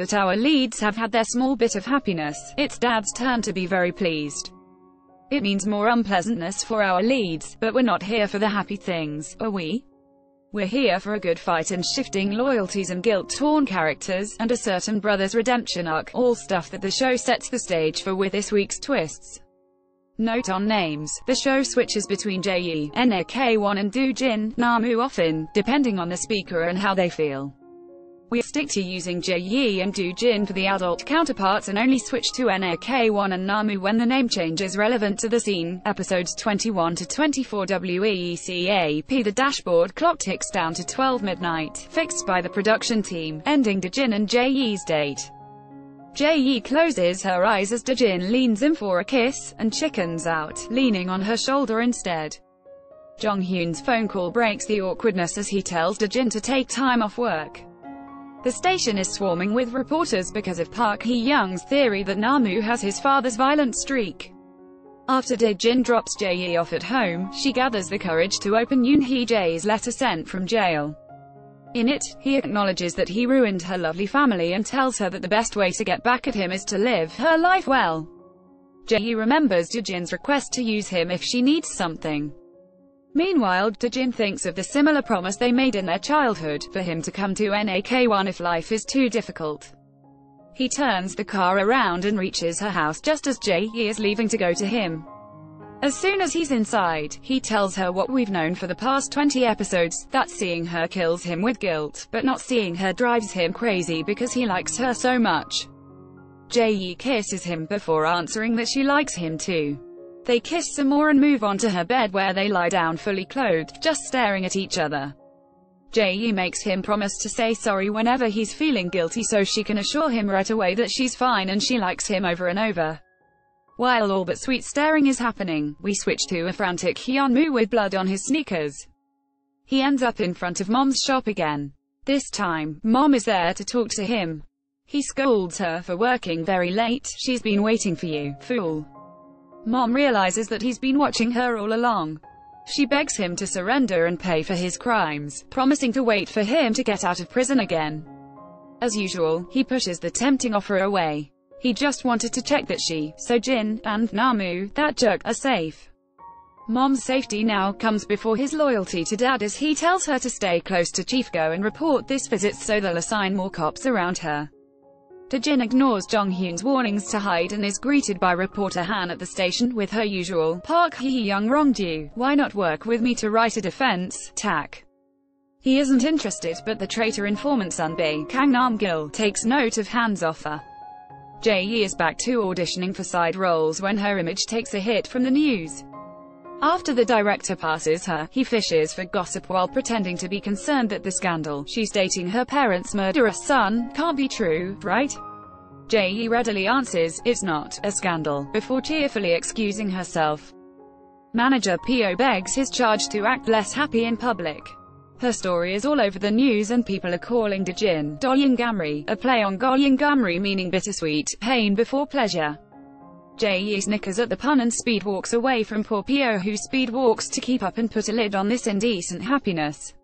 that our leads have had their small bit of happiness, it's Dad's turn to be very pleased. It means more unpleasantness for our leads, but we're not here for the happy things, are we? We're here for a good fight and shifting loyalties and guilt-torn characters, and a certain brother's redemption arc, all stuff that the show sets the stage for with this week's twists. Note on names, the show switches between Jae-yi, NAK1 and Do-jin, Namu often, depending on the speaker and how they feel. We stick to using Jae-yi and Do-jin for the adult counterparts and only switch to NAK1 and Namu when the name change is relevant to the scene. Episodes 21 to 24 WEECAP. The dashboard clock ticks down to 12 midnight, fixed by the production team, ending Do-jin and Jae-yi's date. Jae-yi closes her eyes as Do-jin leans in for a kiss, and chickens out, leaning on her shoulder instead. Jong-hyun's phone call breaks the awkwardness as he tells Do-jin to take time off work. The station is swarming with reporters because of Park Hee-young's theory that Namu has his father's violent streak. After Do-jin drops Jae-yi off at home, she gathers the courage to open Yoon Hee-jae's letter sent from jail. In it, he acknowledges that he ruined her lovely family and tells her that the best way to get back at him is to live her life well. Jae-yi remembers Do-jin's request to use him if she needs something. Meanwhile, Do-jin thinks of the similar promise they made in their childhood, for him to come to NAK1 if life is too difficult. He turns the car around and reaches her house just as Jae-yi is leaving to go to him. As soon as he's inside, he tells her what we've known for the past 20 episodes, that seeing her kills him with guilt, but not seeing her drives him crazy because he likes her so much. Jae-yi kisses him before answering that she likes him too. They kiss some more and move on to her bed where they lie down fully clothed, just staring at each other. Jae-yi makes him promise to say sorry whenever he's feeling guilty so she can assure him right away that she's fine and she likes him over and over. While all but sweet staring is happening, we switch to a frantic Hyun-moo with blood on his sneakers. He ends up in front of Mom's shop again. This time, Mom is there to talk to him. He scolds her for working very late. She's been waiting for you, fool. Mom realizes that he's been watching her all along. She begs him to surrender and pay for his crimes, promising to wait for him to get out of prison again. As usual, he pushes the tempting offer away. He just wanted to check that she, So-jin, and Namu, that jerk, are safe. Mom's safety now comes before his loyalty to Dad as he tells her to stay close to Chief Go and report this visit so they'll assign more cops around her. Do-jin ignores Jong-hyun's warnings to hide and is greeted by reporter Han at the station with her usual, "Park Hee-young wronged you, why not work with me to write a defense, tack." He isn't interested, but the traitor informant Sunbae, Kang Nam-gil, takes note of Han's offer. Jae-yi is back to auditioning for side roles when her image takes a hit from the news. After the director passes her, he fishes for gossip while pretending to be concerned that the scandal, she's dating her parents' murderous son, can't be true, right? Jae-yi readily answers, it's not a scandal, before cheerfully excusing herself. Manager Pyo begs his charge to act less happy in public. Her story is all over the news and people are calling Do-jin, "Dolyangamri," a play on Golyangamri meaning bittersweet, pain before pleasure. Jae-yi snickers at the pun and speed walks away from poor Pyo who speed walks to keep up and put a lid on this indecent happiness.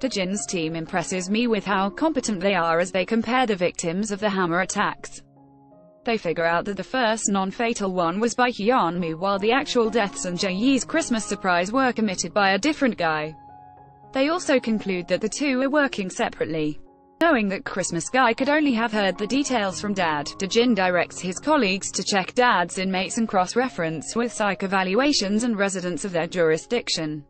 Do-jin's team impresses me with how competent they are as they compare the victims of the hammer attacks. They figure out that the first non-fatal one was by Hyun-moo while the actual deaths and Jae-yi's Christmas surprise were committed by a different guy. They also conclude that the two are working separately. Knowing that Christmas guy could only have heard the details from Dad, Do-jin directs his colleagues to check Dad's inmates and cross-reference with psych evaluations and residents of their jurisdiction.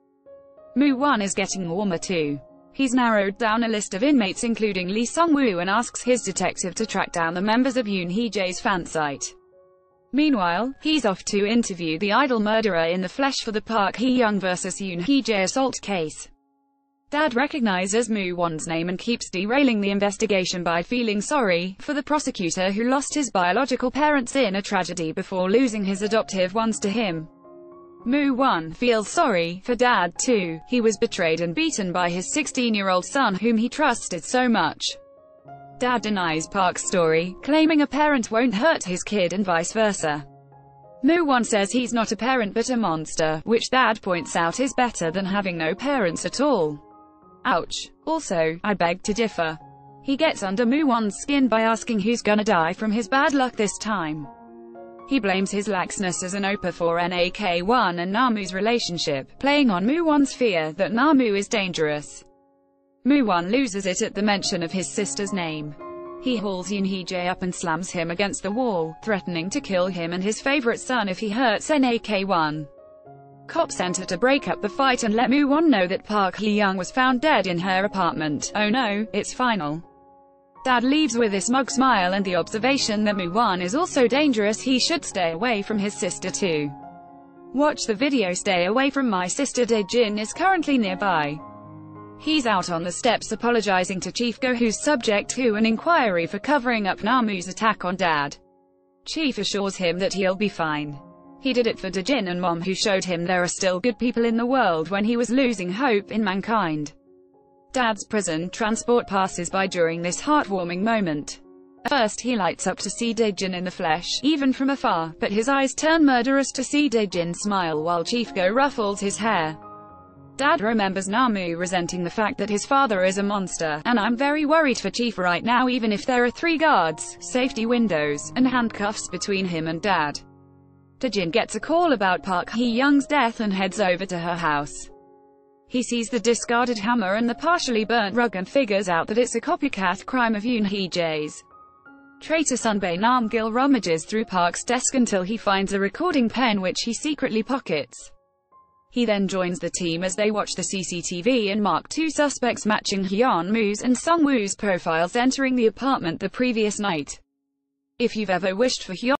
Mu-won is getting warmer too. He's narrowed down a list of inmates including Lee Sung-woo and asks his detective to track down the members of Yoon Hee-jae's fan site. Meanwhile, he's off to interview the idol murderer in the flesh for the Park Hee-young vs. Yoon Hee-jae assault case. Dad recognizes Mu-won's name and keeps derailing the investigation by feeling sorry for the prosecutor who lost his biological parents in a tragedy before losing his adoptive ones to him. Mu-won feels sorry for Dad too. He was betrayed and beaten by his 16-year-old son whom he trusted so much. Dad denies Park's story, claiming a parent won't hurt his kid and vice versa. Mu-won says he's not a parent but a monster, which Dad points out is better than having no parents at all. Ouch. Also, I beg to differ. He gets under Mu-won's skin by asking who's gonna die from his bad luck this time. He blames his laxness as an oppa for NAK1 and Namu's relationship, playing on Mu-won's fear that Namu is dangerous. Mu-won loses it at the mention of his sister's name. He hauls Yoon Hee-jae up and slams him against the wall, threatening to kill him and his favorite son if he hurts NAK1. Cops enter to break up the fight and let Mu-won know that Park Hee-young was found dead in her apartment. Oh no, it's final. Dad leaves with a smug smile and the observation that Mu-won is also dangerous, he should stay away from his sister too. Watch the video. Stay away from my sister. Dae-jin is currently nearby. He's out on the steps apologizing to Chief Go, who's subject to an inquiry for covering up Namu's attack on Dad. Chief assures him that he'll be fine. He did it for Dae-jin and Mom, who showed him there are still good people in the world when he was losing hope in mankind. Dad's prison transport passes by during this heartwarming moment. At first he lights up to see Dae-jin in the flesh, even from afar, but his eyes turn murderous to see Dae-jin smile while Chief Go ruffles his hair. Dad remembers Namu resenting the fact that his father is a monster, and I'm very worried for Chief right now, even if there are 3 guards, safety windows, and handcuffs between him and Dad. Dae-jin gets a call about Park Hee-young's death and heads over to her house. He sees the discarded hammer and the partially burnt rug and figures out that it's a copycat crime of Yoon Hee-jae's. Traitor son Kang Nam-gil rummages through Park's desk until he finds a recording pen, which he secretly pockets. He then joins the team as they watch the CCTV and mark 2 suspects matching Hyun-moo's and Sung-woo's profiles entering the apartment the previous night. If you've ever wished for Hyun